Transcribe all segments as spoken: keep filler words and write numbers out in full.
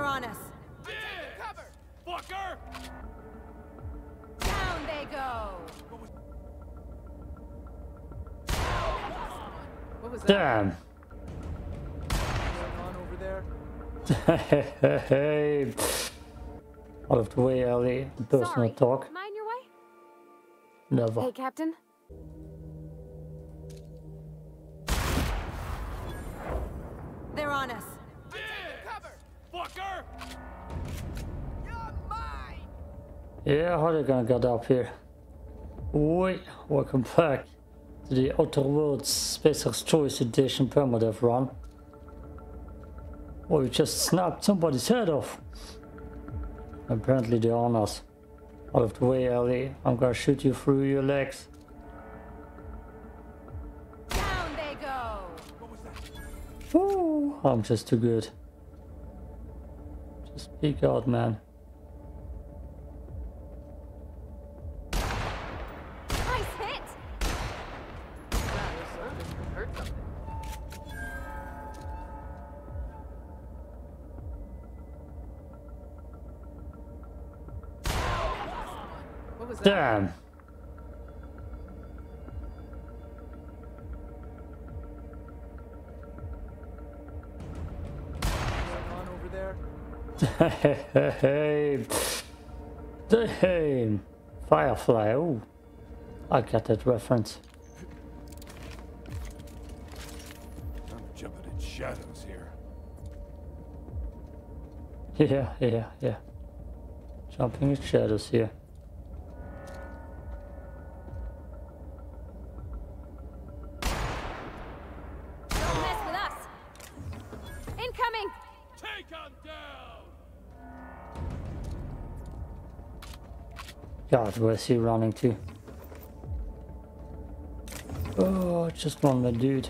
They're on us. Yes. I'm taking cover. Fucker! Down they go. What was, what was that? Damn. Hey, out of the way, Ellie. Personal Sorry. talk. Mind your way? Never. Hey, Captain. They're on us. I'm taking cover, fucker! You're mine. Yeah, how are they gonna get up here? Wait, welcome back to the Outer Worlds: Spacer's Choice Edition permadeath run. Well, we just snapped somebody's head off. Apparently they're on us. Out of the way, Ellie. I'm gonna shoot you through your legs. Down they go. What was that? Ooh, I'm just too good. Just peek out, man. Nice hit. Damn. Hey, damn. Firefly. Oh, I got that reference. I'm jumping at shadows here. Yeah, yeah, yeah. Jumping at shadows here. God, where's he running to? Oh, just one more dude.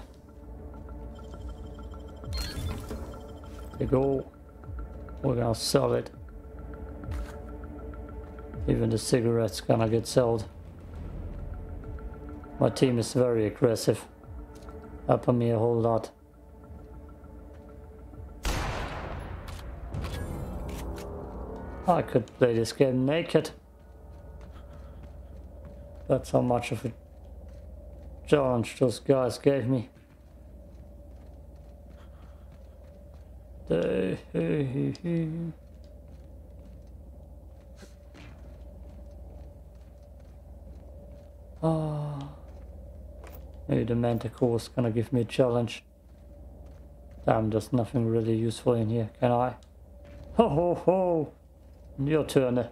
There you go. We're gonna sell it. Even the cigarette's gonna get sold. My team is very aggressive. Helping me a whole lot. I could play this game naked. That's how much of a challenge those guys gave me. They oh. Maybe the Manticore is gonna give me a challenge. Damn, there's nothing really useful in here, can I? Ho ho ho! Your turn.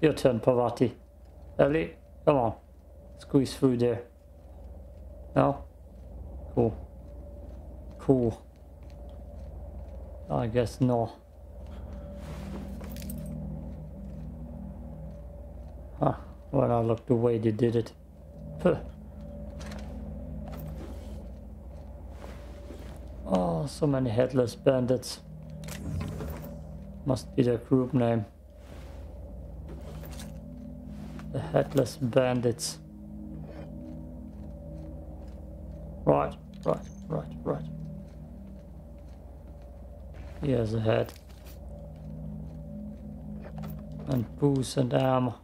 Your turn, Parvati. Ellie, come on. Squeeze through there. No? Cool. Cool. I guess no. Huh. When I looked the way they did it. Puh. Oh, so many headless bandits. Must be their group name. The Headless Bandits. Right, right, right, right. He has a head. And boots and armor.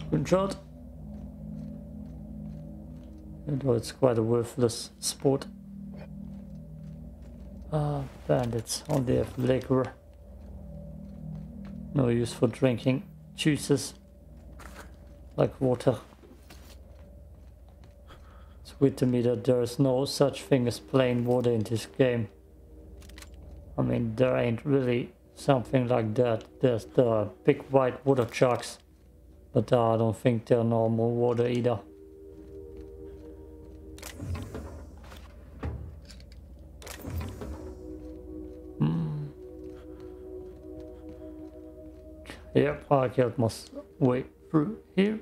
Screenshot. Although it's quite a worthless sport. Ah, bandits. Only have liquor. No use for drinking juices like water. It's weird to me that there is no such thing as plain water in this game. I mean, there ain't really something like that. There's the big white water jugs, but uh, I don't think they're normal water either. Yep, I killed my way through here.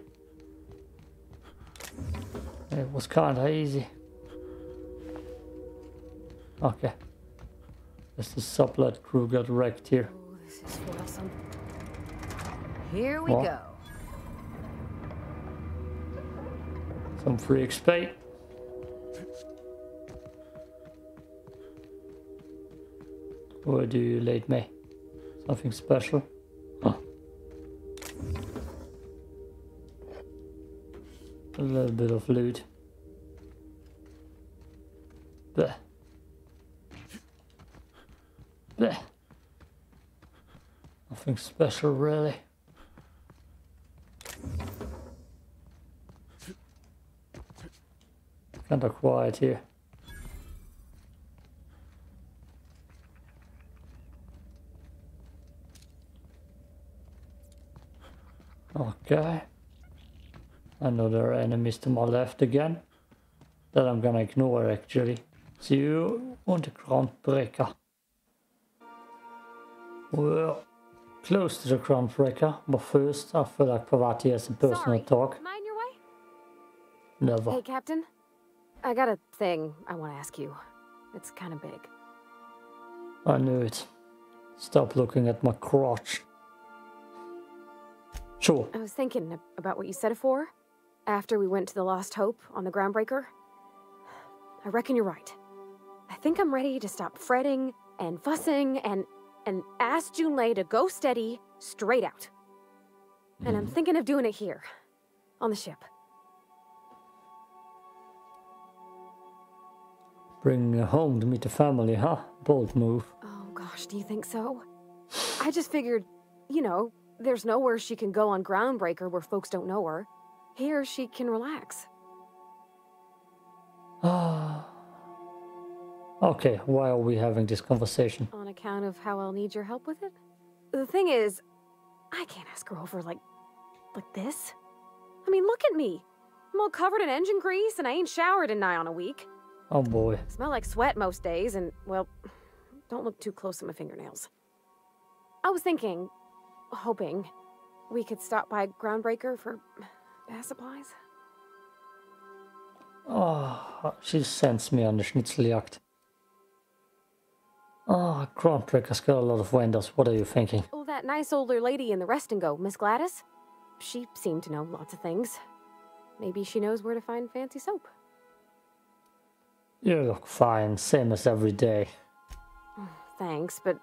It was kinda easy. Okay. As the sublet crew got wrecked here. Ooh, this is awesome. Here we what? go. Some free X P. Or do you lead me? Something special? Huh. A little bit of loot. Bleh. Bleh. Nothing special really. Kinda quiet here. Okay. I know there are enemies to my left again. That I'm gonna ignore actually. So you want a Groundbreaker. We're close to the Groundbreaker, but first I feel like Parvati has a personal Sorry. talk. Mind your way? Never. Hey, Captain. I got a thing I want to ask you. It's kind of big. I knew it. Stop looking at my crotch. Sure. I was thinking about what you said before, after we went to the Lost Hope on the Groundbreaker. I reckon you're right. I think I'm ready to stop fretting and fussing and and ask Junlei to go steady straight out. Mm. And I'm thinking of doing it here, on the ship. Bring home to meet the family, huh? Bold move. Oh gosh, do you think so? I just figured, you know, there's nowhere she can go on Groundbreaker where folks don't know her. Here she can relax. Okay, why are we having this conversation? On account of how I'll need your help with it? The thing is, I can't ask her over like, like this. I mean, look at me. I'm all covered in engine grease and I ain't showered in nigh on a week. Oh boy. Smell like sweat most days and, well, don't look too close at my fingernails. I was thinking, hoping, we could stop by Groundbreaker for bath supplies. Oh, she sends me on the Schnitzeljagd. Oh, Groundbreaker's got a lot of windows. What are you thinking? Oh, that nice older lady in the rest and go, Miss Gladys. She seemed to know lots of things. Maybe she knows where to find fancy soap. You look fine, same as every day. Thanks, but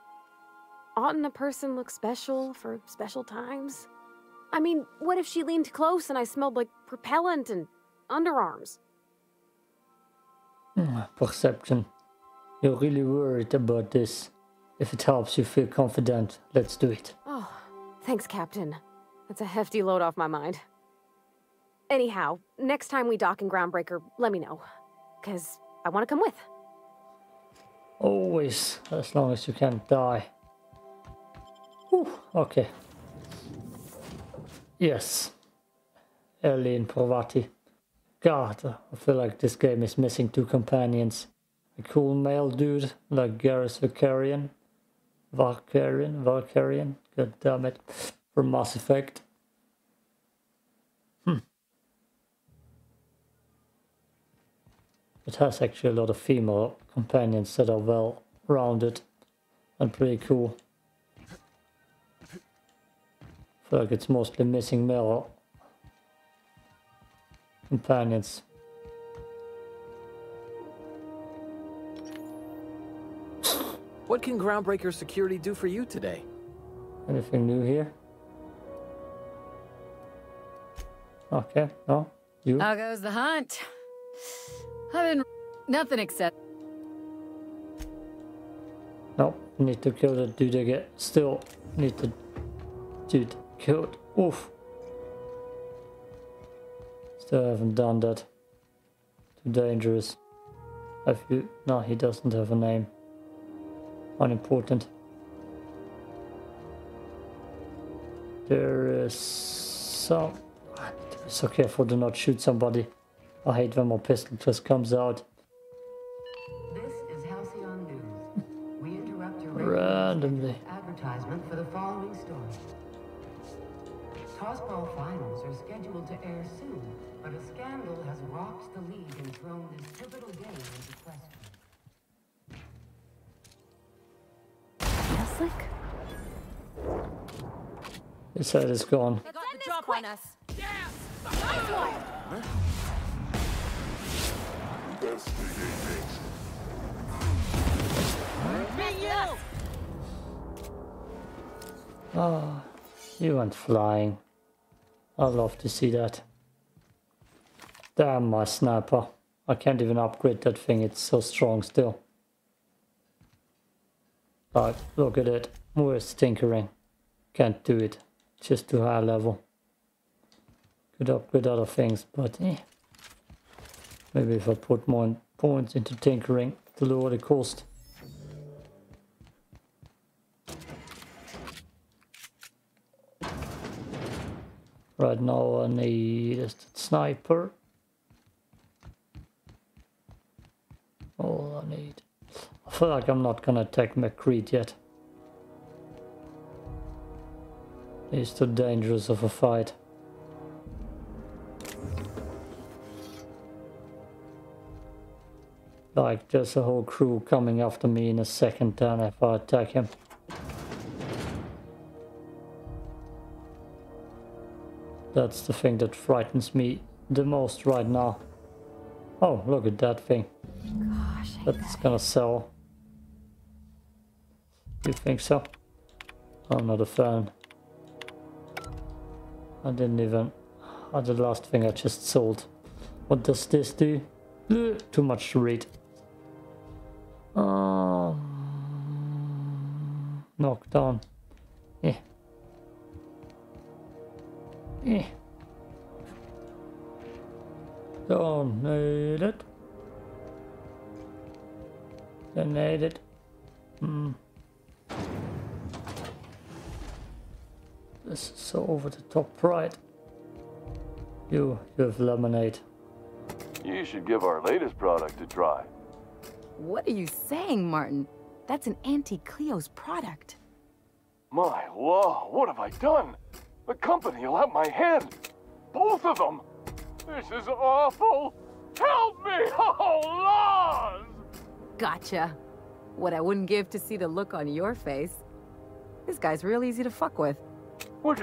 oughtn't a person look special for special times? I mean, what if she leaned close and I smelled like propellant and underarms? Mm, perception. You're really worried about this. If it helps you feel confident, let's do it. Oh, thanks, Captain. That's a hefty load off my mind. Anyhow, next time we dock in Groundbreaker, let me know. Because I want to come with. Always, as long as you can't die. Whew, okay. Yes. Ellie and Parvati. God, I feel like this game is missing two companions. A cool male dude like Garrus Vakarian. Vakarian, Vakarian, god damn it. From Mass Effect. Hmm. It has actually a lot of female companions that are well rounded and pretty cool. I feel like it's mostly missing male companions. What can Groundbreaker security do for you today? Anything new here? Okay, no. You? How goes the hunt? I've been... nothing except... No, need to kill the dude again. Still need to... Dude, killed. Oof. Still haven't done that. Too dangerous. Have you... No, he doesn't have a name. Unimportant. There is some... I need to be so careful to not shoot somebody. I hate when my pistol just comes out. This is Halcyon News. We interrupt your randomly advertisement for the following story. Tossball finals are scheduled to air soon, but a scandal has rocked the league and thrown this pivotal game into question. His head is gone. They got the drop on us. Yeah. Nice one. Huh? Choice. Oh, you went flying. I'd love to see that. Damn my sniper. I can't even upgrade that thing, it's so strong still. But look at it. We're stinkering. Can't do it. Just too high level. Could upgrade other things, but eh. Maybe if I put more points into tinkering to lower the cost. Right now I need a sniper. All I need. I feel like I'm not gonna attack McCreed yet. It's too dangerous of a fight. Like, there's a whole crew coming after me in a second turn if I attack him. That's the thing that frightens me the most right now. Oh, look at that thing. Gosh, that's gonna sell. You think so? I'm not a fan. I didn't even... Oh, the last thing I just sold. What does this do? Too much to read. Um, knockdown. Yeah. Eh. Don't need it. Don't need it. Mm. This is so over the top pride. You, you have lemonade. You should give our latest product a try. What are you saying, Martin? That's an Auntie Cleo's product. My law, what have I done? The company'll have my hand. Both of them. This is awful. Help me! Oh, laws! Gotcha. What I wouldn't give to see the look on your face. This guy's real easy to fuck with. What,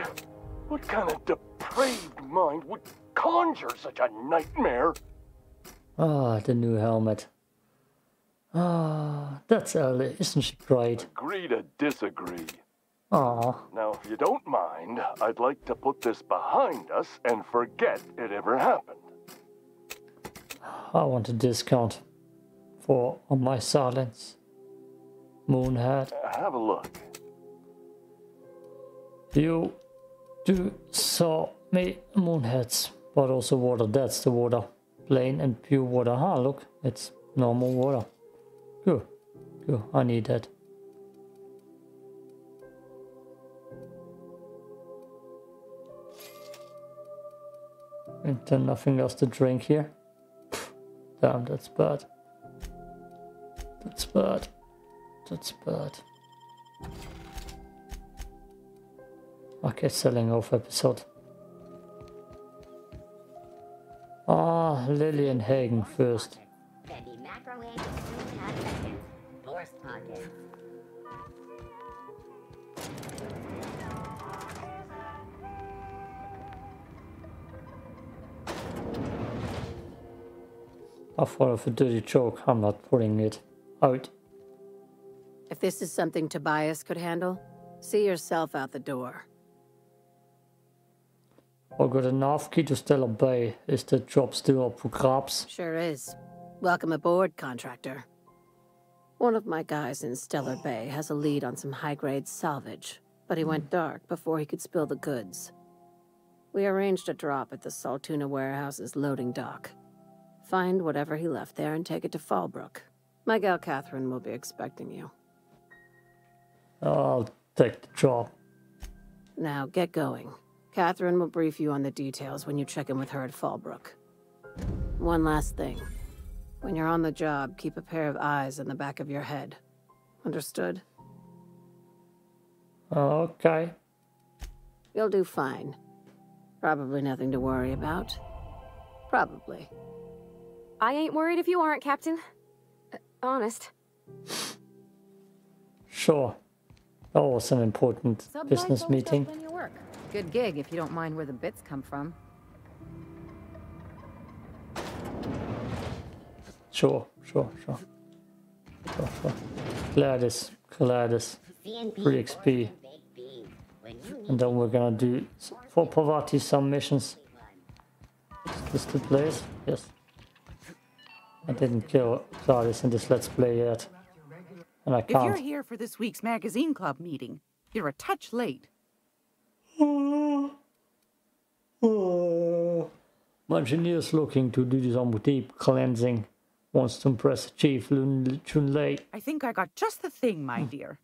what kind of depraved mind would conjure such a nightmare? Ah, the new helmet. Ah, that's Ellie. Isn't she great? Agree to disagree. Aww. Now, if you don't mind, I'd like to put this behind us and forget it ever happened. I want a discount for my silence. Moon hat. Have a look. You do saw me moon hats, but also water. That's the water. Plain and pure water. Ah, look, it's normal water. Good. Good. I need that. Ain't there nothing else to drink here? Damn, that's bad. That's bad. That's bad. Okay, selling off episode. Ah, Lillian Hagen first. I thought of a dirty joke. I'm not putting it out. If this is something Tobias could handle, see yourself out the door. I got an off key to Stellar Bay. Is the job still up for grabs? Sure is. Welcome aboard, contractor. One of my guys in Stellar Bay has a lead on some high-grade salvage, but he went dark before he could spill the goods. We arranged a drop at the Saltuna warehouse's loading dock. Find whatever he left there and take it to Fallbrook. My gal Catherine will be expecting you. I'll take the job. Now get going. Catherine will brief you on the details when you check in with her at Fallbrook. One last thing. When you're on the job, keep a pair of eyes in the back of your head. Understood? Okay. You'll do fine. Probably nothing to worry about. Probably. I ain't worried if you aren't, Captain. Uh, honest. Sure. That was an important business meeting. Good gig if you don't mind where the bits come from. Sure, sure, sure. sure, sure. Gladys, Gladys. three X P. And then we're gonna do for poverty some missions. Is this the place? Yes. I didn't kill Gladys in this Let's Play yet. And I can't. If you're here for this week's magazine club meeting, you're a touch late. Oh. My engineer is looking to do some deep cleansing. Wants to impress Chief Lun Chun-Lei. I think I got just the thing, my dear.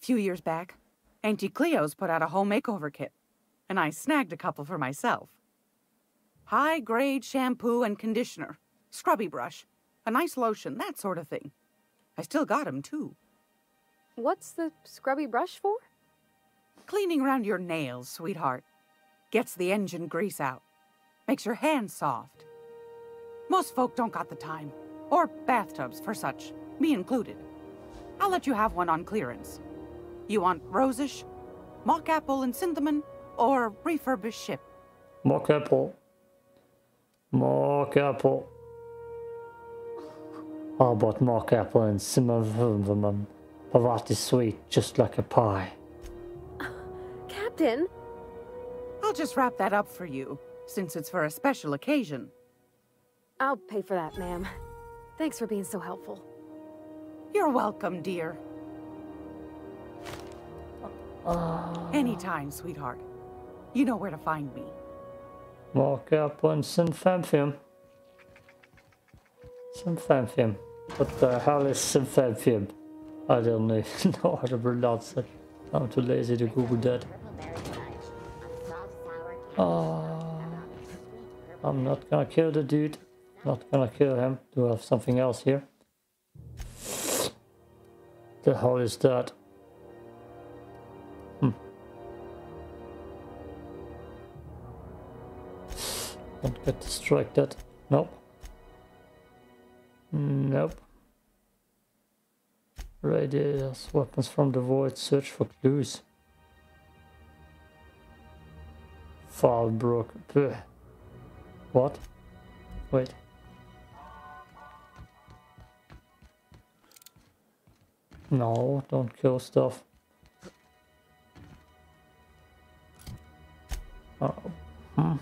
A few years back, Auntie Cleo's put out a home makeover kit, and I snagged a couple for myself. High-grade shampoo and conditioner, scrubby brush, a nice lotion, that sort of thing. I still got them, too. What's the scrubby brush for? Cleaning around your nails, sweetheart. Gets the engine grease out. Makes your hands soft. Most folk don't got the time. Or bathtubs for such, me included. I'll let you have one on clearance. You want rosish, mock apple and cinnamon, or refurbished ship? Mock apple. Mock apple. How about mock apple and cinnamon? Pavati sweet, just like a pie. Captain? I'll just wrap that up for you, since it's for a special occasion. I'll pay for that, ma'am. Thanks for being so helpful. You're welcome, dear. Uh, Anytime, sweetheart. You know where to find me. Walk up on Synthampium. Synthampium. What the hell is Synthampium? I don't even know how to pronounce it. I'm too lazy to Google that. Oh, I'm not gonna kill the dude. Not gonna kill him. Do I have something else here? The hell is that? Hmm. Don't get distracted. Nope. Nope. Radius weapons from the void. Search for clues. Fallbrook. What? Wait. No, don't kill stuff. Oh. Hmm.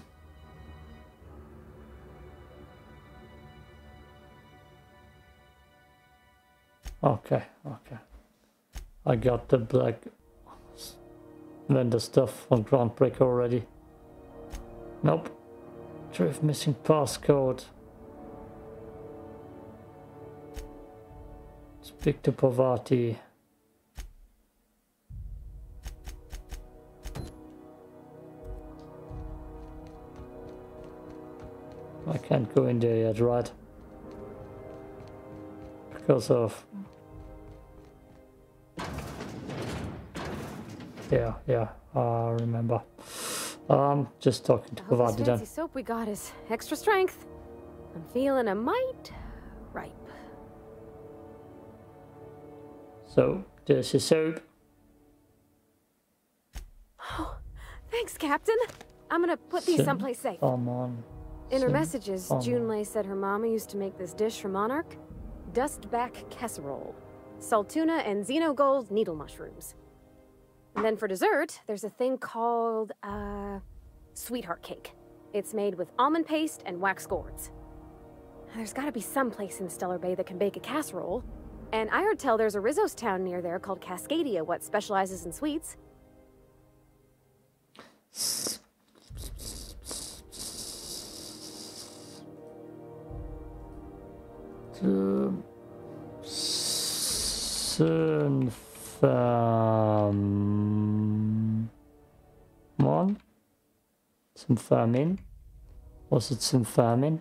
Okay, okay. I got the black vendor stuff from Groundbreaker already. Nope. Drift missing passcode. Speak to Parvati. I can't go in there yet, right? Because of... Yeah, yeah, I remember. Um, just talking to Parvati then. The soap we got is extra strength. I'm feeling a mite ripe. So, there's your soap. Oh, thanks, Captain. I'm gonna put these someplace safe. Come on. In her messages, Junlei said her mama used to make this dish for Monarch. Dustback casserole. Saltuna and xenogold needle mushrooms. And then for dessert, there's a thing called, uh, sweetheart cake. It's made with almond paste and wax gourds. There's gotta be some place in Stellar Bay that can bake a casserole. And I heard tell there's a Rizzo's town near there called Cascadia what specializes in sweets. Synthamon? Synthamon? Was it Synthamon?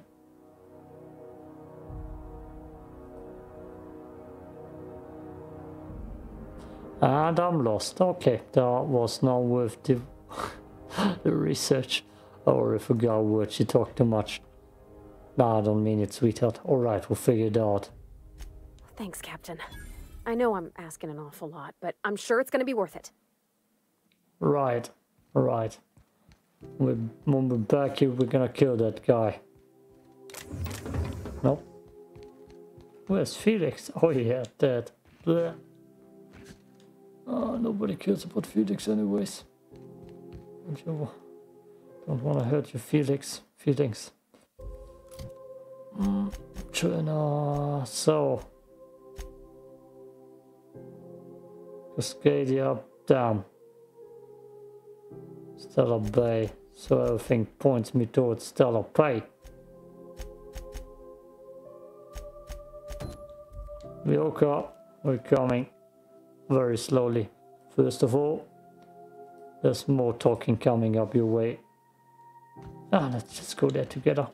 And I'm lost. Okay, that was not worth the, the research. Or if a girl would, she talked too much. No, I don't mean it, sweetheart. All right, we'll figure it out. Thanks, Captain. I know I'm asking an awful lot, but I'm sure it's going to be worth it. Right, right. We're, when we're back here, we're going to kill that guy. Nope. Where's Felix? Oh yeah, dead. Bleh. Oh, nobody cares about Felix anyways. Don't, you, don't want to hurt your Felix feelings. Mm, China. So. Cascadia down. Stellar Bay. So everything points me towards Stellar Bay. We woke up. We're coming very slowly. First of all, there's more talking coming up your way. Ah, let's just go there together.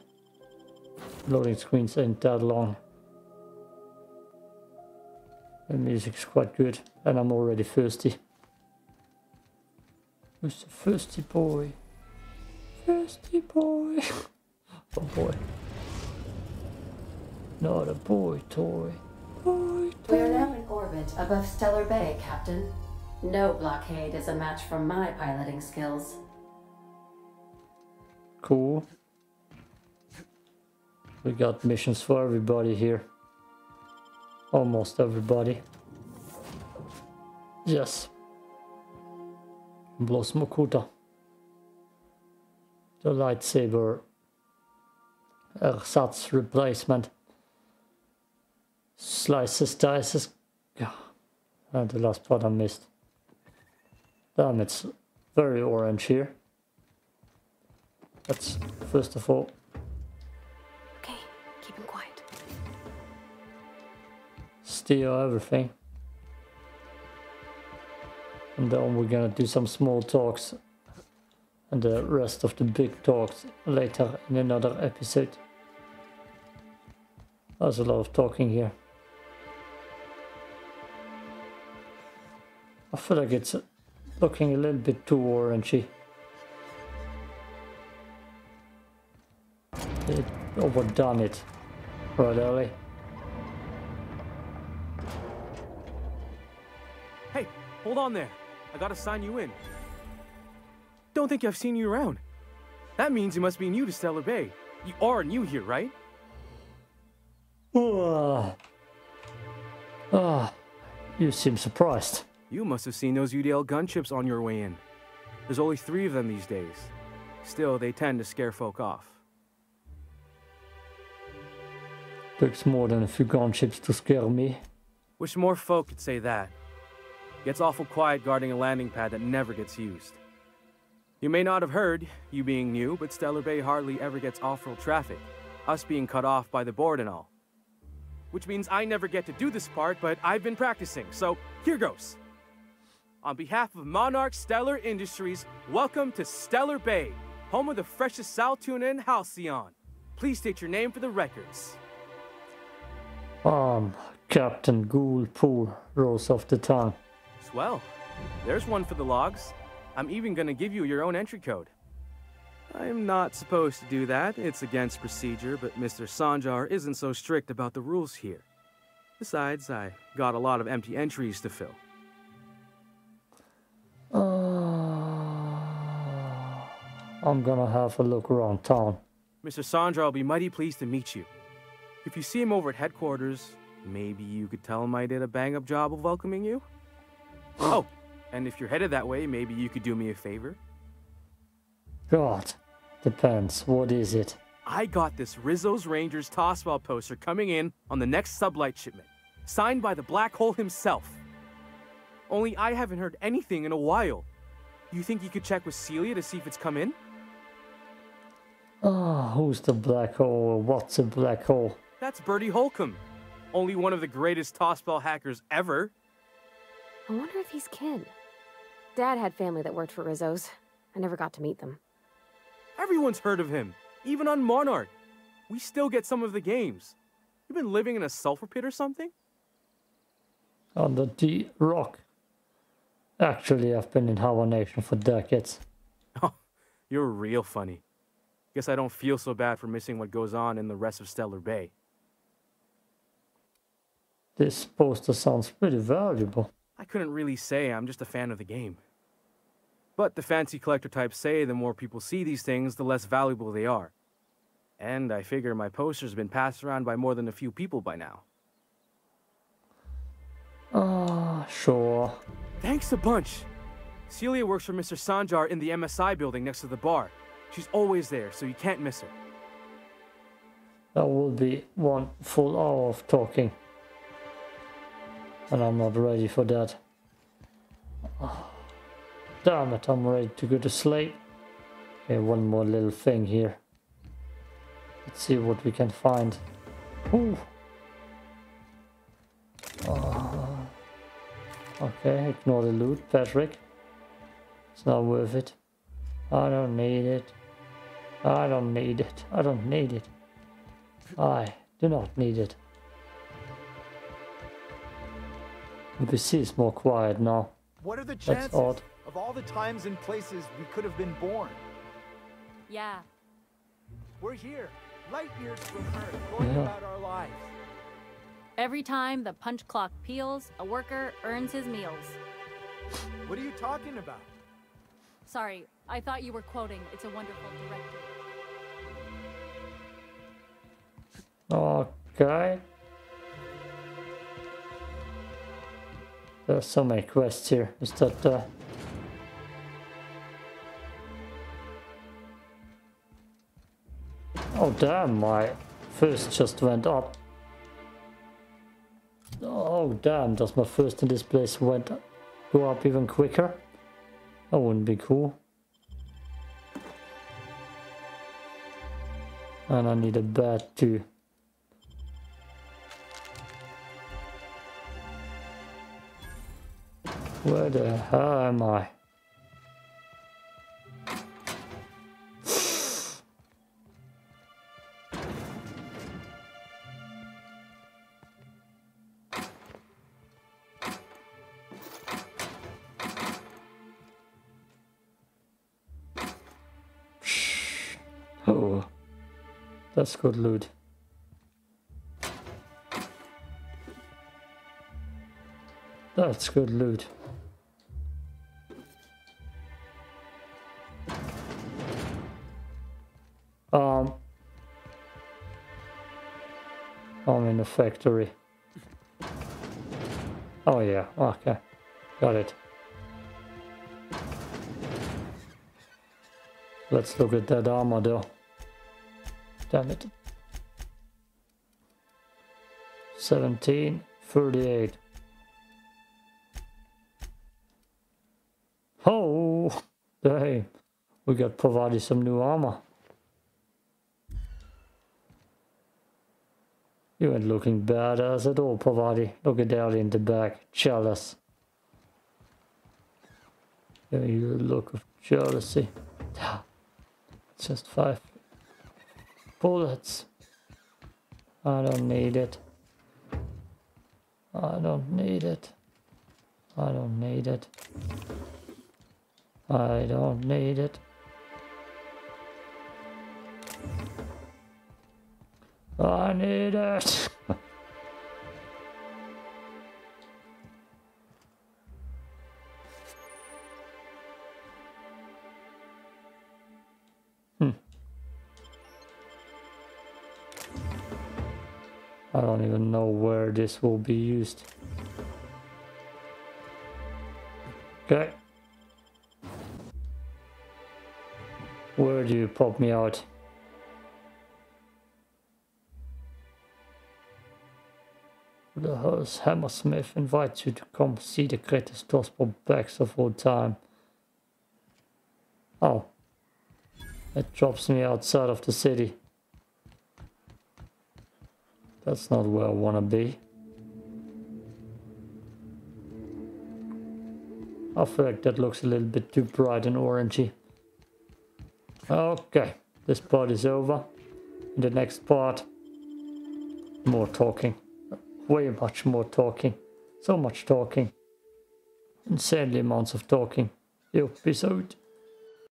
Loading screens ain't that long. The music's quite good, and I'm already thirsty. Who's the thirsty boy? Thirsty boy. Oh boy. Not a boy toy. Boy toy. We are now in orbit above Stellar Bay, Captain. No blockade is a match for my piloting skills. Cool. We got missions for everybody here. Almost everybody. Yes. Blow Smokuta. The lightsaber. Ersatz replacement. Slices, dices. And the last part I missed. Damn, it's very orange here. That's first of all. Okay, keep him quiet. Steal everything. And then we're gonna do some small talks. And the rest of the big talks later in another episode. There's a lot of talking here. I feel like it's looking a little bit too orangey. It overdone it right early. Hey, hold on there. I gotta sign you in. Don't think I've seen you around. That means you must be new to Stellar Bay. You are new here, right? Ah, uh, uh, you seem surprised. You must have seen those U D L gunships on your way in. There's only three of them these days. Still, they tend to scare folk off. Takes more than a few gunships to scare me. Wish more folk could say that. Gets awful quiet guarding a landing pad that never gets used. You may not have heard, you being new, but Stellar Bay hardly ever gets off-world traffic, us being cut off by the board and all. Which means I never get to do this part, but I've been practicing, so here goes. On behalf of Monarch Stellar Industries, welcome to Stellar Bay, home of the freshest sal tuna in Halcyon. Please state your name for the records. Um, Captain Ghoul Pool rolls off the tongue. Swell. There's one for the logs. I'm even gonna give you your own entry code. I'm not supposed to do that. It's against procedure, but Mister Sanjar isn't so strict about the rules here. Besides, I got a lot of empty entries to fill. Uh, I'm gonna have a look around town. Mister Sandra, I'll be mighty pleased to meet you. If you see him over at headquarters, maybe you could tell him I did a bang-up job of welcoming you? Oh, and if you're headed that way, maybe you could do me a favor? God, depends. What is it? I got this Rizzo's Rangers Tossball poster coming in on the next sublight shipment, signed by the Black Hole himself. Only I haven't heard anything in a while. You think you could check with Celia to see if it's come in? Ah, oh, who's the Black Hole or what's a Black Hole? That's Bertie Holcomb. Only one of the greatest tossball hackers ever. I wonder if he's kin. Dad had family that worked for Rizzo's. I never got to meet them. Everyone's heard of him, even on Monarch. We still get some of the games. You've been living in a sulfur pit or something? On the D-Rock. Actually, I've been in Harbor Nation for decades. Oh, you're real funny. Guess I don't feel so bad for missing what goes on in the rest of Stellar Bay. This poster sounds pretty valuable. I couldn't really say, I'm just a fan of the game. But the fancy collector types say the more people see these things, the less valuable they are. And I figure my poster's been passed around by more than a few people by now. Oh, sure. Thanks a bunch. Celia works for Mister Sanjar in the M S I building next to the bar. She's always there, so you can't miss her. That will be one full hour of talking. And I'm not ready for that. Oh, damn it, I'm ready to go to sleep. Okay, one more little thing here. Let's see what we can find. Ooh. Oh. Okay, ignore the loot, Patrick. It's not worth it. I don't need it. I don't need it. I don't need it. I do not need it. The P C is more quiet now. What are the chances of all the times and places we could have been born? Yeah. We're here, light years from Earth, going yeah. about our lives. Every time the punch clock peals, a worker earns his meals. What are you talking about? Sorry, I thought you were quoting It's a Wonderful Directive. Okay. There's so many quests here. Is that uh oh damn, my first just went up. Oh damn, does my first in this place went go up even quicker? That wouldn't be cool. And I need a bed too. Where the hell am I? Oh, that's good loot. That's good loot. Um, I'm in the factory. Oh yeah, okay, got it. Let's look at that armor though. Damn it. seventeen thirty-eight. Oh, hey, we got provided some new armor. You ain't looking badass at all, Pavati. Look at that in the back. Jealous. Give me the look of jealousy. Just five bullets. I don't need it. I don't need it. I don't need it. I don't need it. I need it. hmm. I don't even know where this will be used. Okay. Where do you pop me out? The host Hammersmith invites you to come see the greatest gospel bags of all time. Oh. It drops me outside of the city. That's not where I wanna be. I feel like that looks a little bit too bright and orangey. Okay, this part is over. In the next part, more talking. Way much more talking. So much talking. Insanely amounts of talking. The episode.